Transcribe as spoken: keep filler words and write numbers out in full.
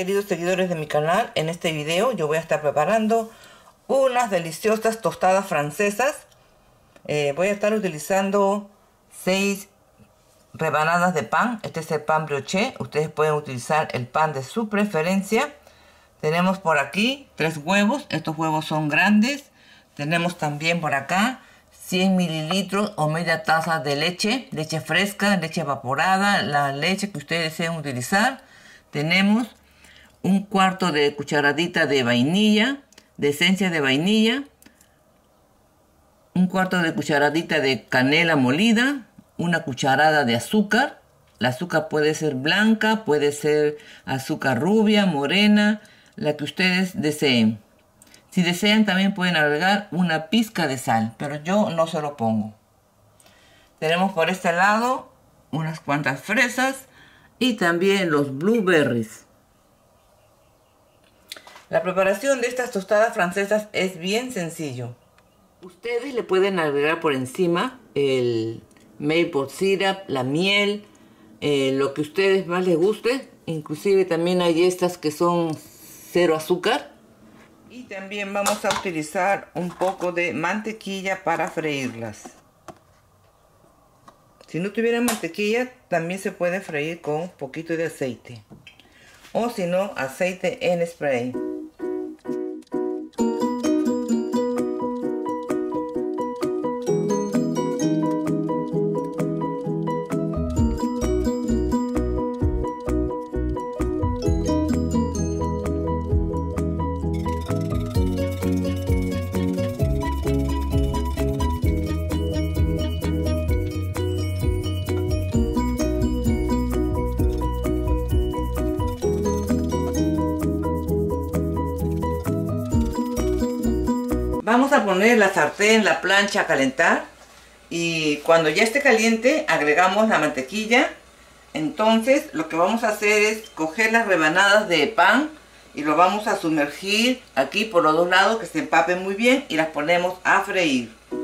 queridos seguidores de mi canal, en este video yo voy a estar preparando unas deliciosas tostadas francesas. Eh, voy a estar utilizando seis rebanadas de pan. Este es el pan brioché. Ustedes pueden utilizar el pan de su preferencia. Tenemos por aquí tres huevos. Estos huevos son grandes. Tenemos también por acá cien mililitros o media taza de leche. Leche fresca, leche evaporada, la leche que ustedes deseen utilizar. Tenemos un cuarto de cucharadita de vainilla, de esencia de vainilla. Un cuarto de cucharadita de canela molida. Una cucharada de azúcar. La azúcar puede ser blanca, puede ser azúcar rubia, morena, la que ustedes deseen. Si desean también pueden agregar una pizca de sal, pero yo no se lo pongo. Tenemos por este lado unas cuantas fresas y también los blueberries. La preparación de estas tostadas francesas es bien sencillo. Ustedes le pueden agregar por encima el maple syrup, la miel, eh, lo que a ustedes más les guste. Inclusive también hay estas que son cero azúcar. Y también vamos a utilizar un poco de mantequilla para freírlas. Si no tuvieran mantequilla, también se puede freír con un poquito de aceite. O si no, aceite en spray. Vamos a poner la sartén en la plancha a calentar y cuando ya esté caliente agregamos la mantequilla. Entonces lo que vamos a hacer es coger las rebanadas de pan y lo vamos a sumergir aquí por los dos lados, que se empapen muy bien, y las ponemos a freír.